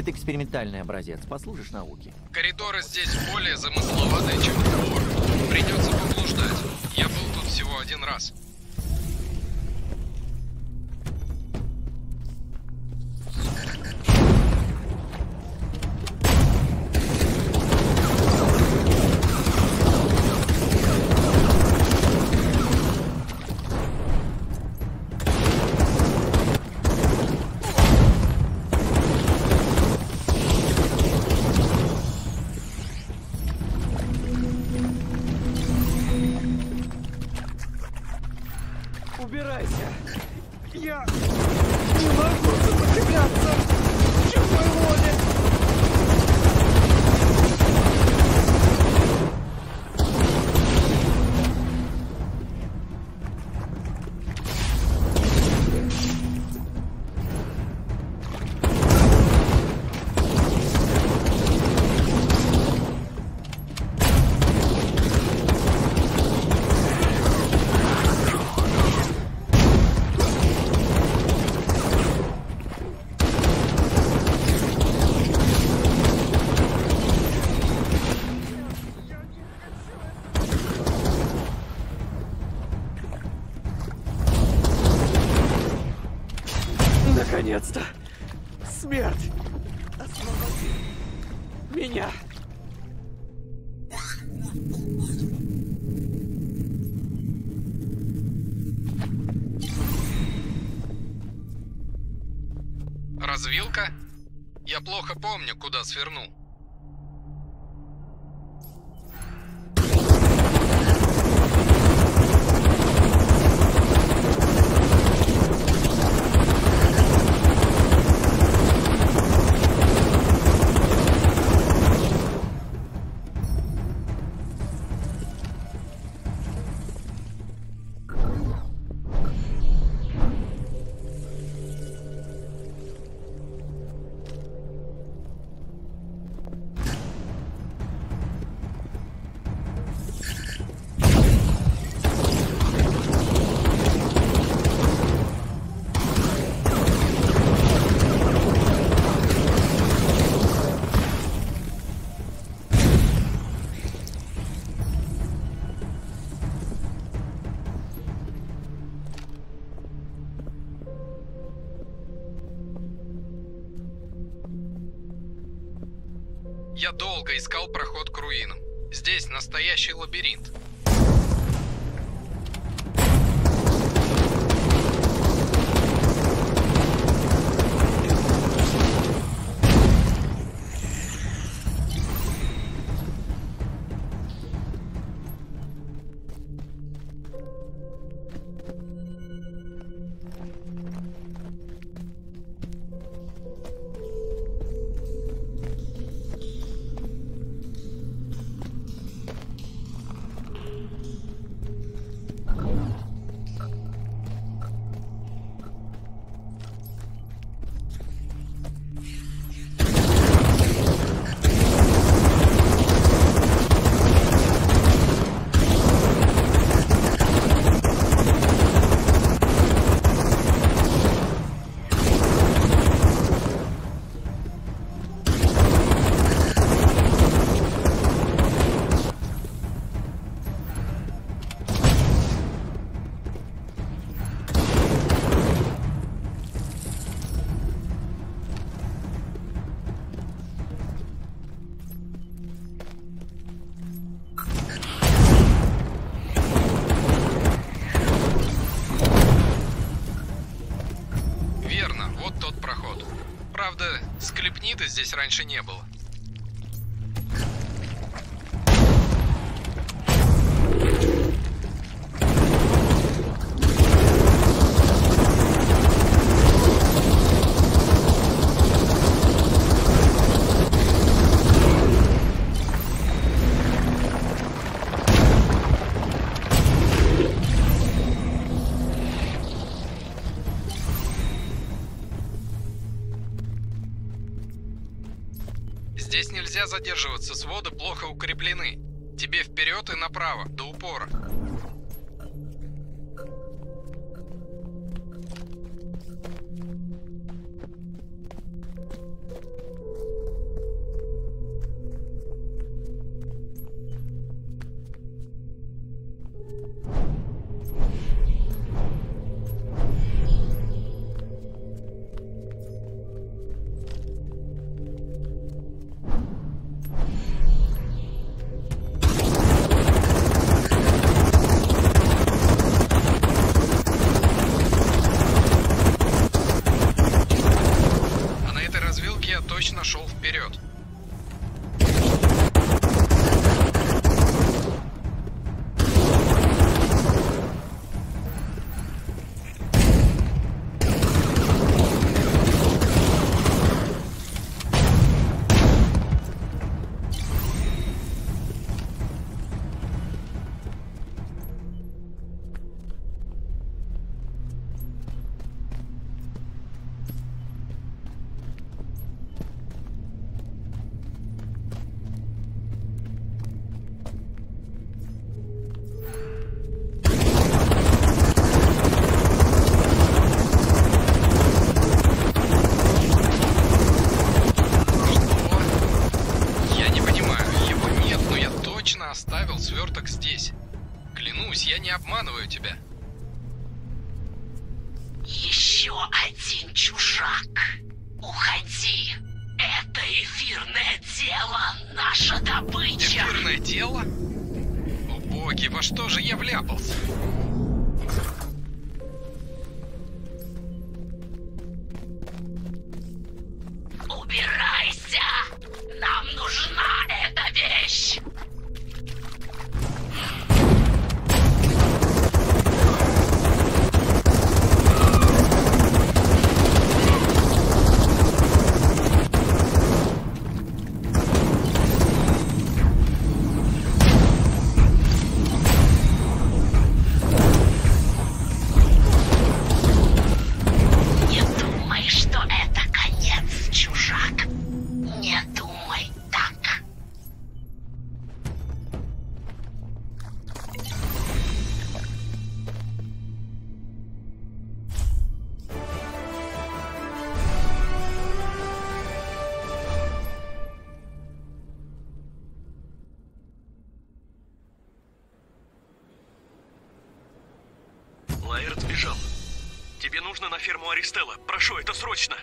Это экспериментальный образец. Послужишь науке. Коридоры здесь более замысловатые, чем разговор. Придется поблуждать. Я был тут всего один раз. Наконец-то! Смерть! Освободи меня! Развилка? Я плохо помню, куда свернул. Я долго искал проход к руинам. Здесь настоящий лабиринт. Скрипнита здесь раньше не было. Здесь нельзя задерживаться, своды плохо укреплены. Тебе вперед и направо, до упора. Господин чужак, уходи. Это эфирное тело, наша добыча. Эфирное тело? О боги, во что же я вляпался? Убирайся! Нам нужна эта вещь! Тебе нужно на ферму Аристелла. Прошу, это срочно!